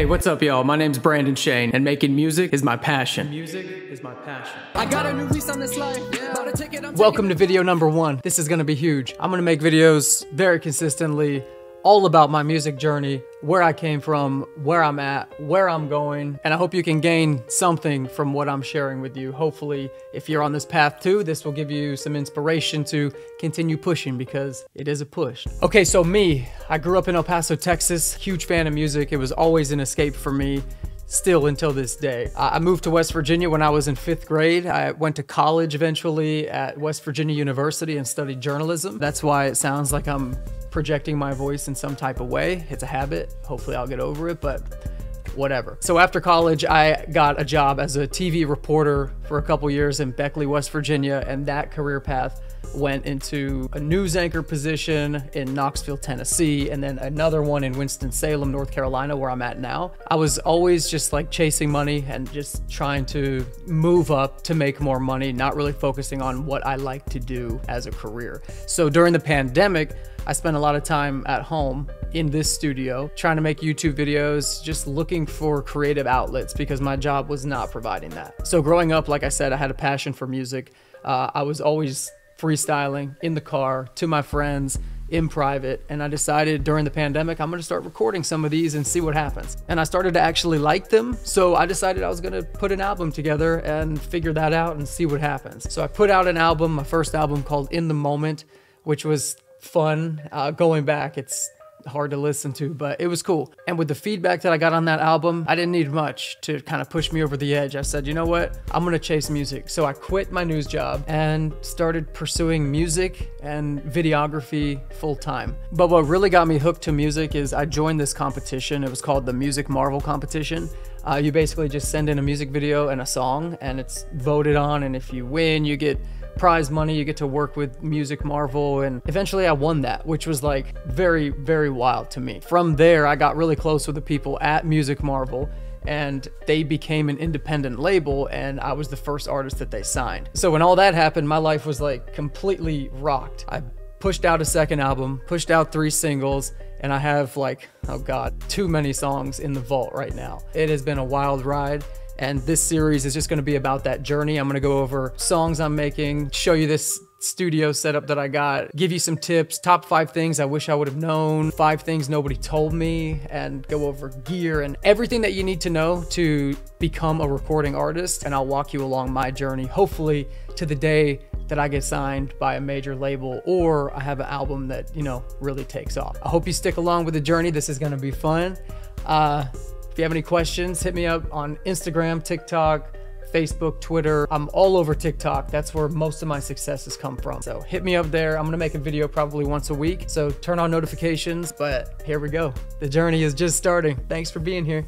Hey, what's up, y'all? My name's Brandon Shaine, and making music is my passion. Music is my passion. I got a new lease on this life. Yeah. About to take it, welcome to video number one. This is gonna be huge. I'm gonna make videos very consistently all about my music journey, where I came from, where I'm at, where I'm going, and I hope you can gain something from what I'm sharing with you. Hopefully, if you're on this path too, this will give you some inspiration to continue pushing, because it is a push. Okay, so me, I grew up in El Paso, Texas, huge fan of music. It was always an escape for me, still until this day. I moved to West Virginia when I was in 5th grade. I went to college eventually at West Virginia University and studied journalism. That's why it sounds like I'm projecting my voice in some type of way. It's a habit. Hopefully I'll get over it, but whatever. So after college, I got a job as a TV reporter for a couple years in Beckley, West Virginia, and that career path went into a news anchor position in Knoxville, Tennessee, and then another one in Winston-Salem, North Carolina, where I'm at now. I was always just like chasing money and just trying to move up to make more money, not really focusing on what I like to do as a career. So during the pandemic, I spent a lot of time at home in this studio trying to make YouTube videos, just looking for creative outlets because my job was not providing that. So growing up, like I said, I had a passion for music. I was always freestyling in the car to my friends in private, and I decided during the pandemic I'm gonna start recording some of these and see what happens, and I started to actually like them. So I decided I was gonna put an album together and figure that out and see what happens. So I put out an album, my first album, called In the Moment, which was fun. Going back, it's hard to listen to, but it was cool. And with the feedback that I got on that album, I didn't need much to kind of push me over the edge. I said, you know what? I'm gonna chase music. So I quit my news job and started pursuing music and videography full time. But what really got me hooked to music is I joined this competition. It was called the Music Marvel competition. You basically just send in a music video and a song, and it's voted on, and if you win, you get prize money, you get to work with Music Marvel, and eventually I won that, which was like very, very wild to me. From there, I got really close with the people at Music Marvel, and they became an independent label, and I was the first artist that they signed. So when all that happened, my life was like completely rocked. I pushed out a second album, pushed out 3 singles, and I have like, oh God, too many songs in the vault right now. It has been a wild ride. And this series is just gonna be about that journey. I'm gonna go over songs I'm making, show you this studio setup that I got, give you some tips, top 5 things I wish I would have known, 5 things nobody told me, and go over gear and everything that you need to know to become a recording artist. And I'll walk you along my journey, hopefully to the day that I get signed by a major label or I have an album that, you know, really takes off. I hope you stick along with the journey. This is gonna be fun. If you have any questions, hit me up on Instagram, TikTok, Facebook, Twitter. I'm all over TikTok. That's where most of my success has come from. So hit me up there. I'm gonna make a video probably once a week. So turn on notifications, but here we go. The journey is just starting. Thanks for being here.